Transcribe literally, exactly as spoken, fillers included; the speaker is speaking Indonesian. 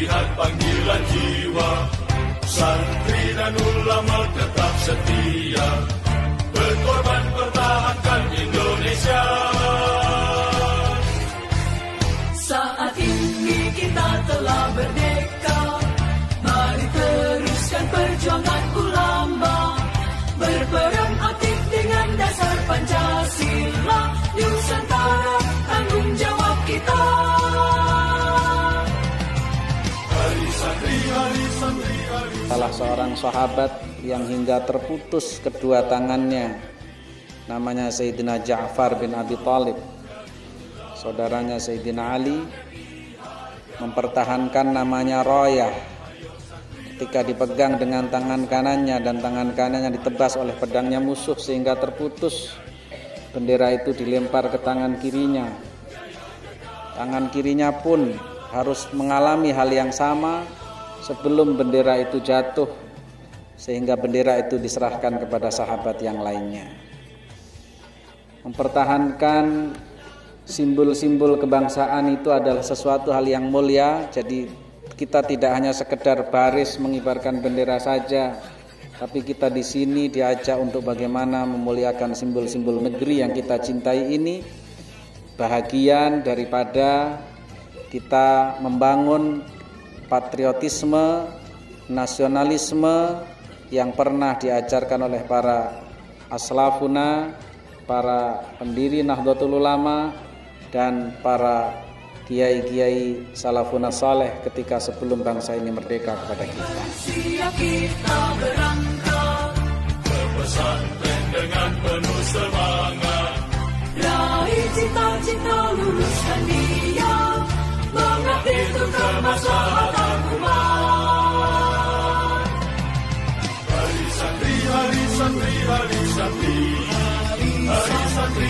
jihad panggilan jiwa. Santri dan ulama tetap setia, berkorban pertahankan Indonesia. Saat ini kita telah merdeka, mari teruskan perjuangan ulama, berperang aktif dengan dasar Pancasila. Nusantara tanggung jawab kita. Salah seorang sahabat yang hingga terputus kedua tangannya, namanya Sayyidina Ja'far bin Abi Talib, saudaranya Sayyidina Ali, mempertahankan namanya royah ketika dipegang dengan tangan kanannya dan tangan kanannya ditebas oleh pedangnya musuh sehingga terputus. Bendera itu dilempar ke tangan kirinya. Tangan kirinya pun harus mengalami hal yang sama sebelum bendera itu jatuh, sehingga bendera itu diserahkan kepada sahabat yang lainnya. Mempertahankan simbol-simbol kebangsaan itu adalah sesuatu hal yang mulia. Jadi kita tidak hanya sekedar baris mengibarkan bendera saja, tapi kita di sini diajak untuk bagaimana memuliakan simbol-simbol negeri yang kita cintai ini. Bahagian daripada kita membangun patriotisme, nasionalisme yang pernah diajarkan oleh para aslafuna, para pendiri Nahdlatul Ulama dan para kiai-kiai salafuna saleh ketika sebelum bangsa ini merdeka kepada kita. Siap kita berangkat ke pesantren dengan penuh semangat, raih cita-cita, luruskan dia, mengabdi untuk kemaslahatan umat. Hari santri, hari santri, hari santri, hari santri.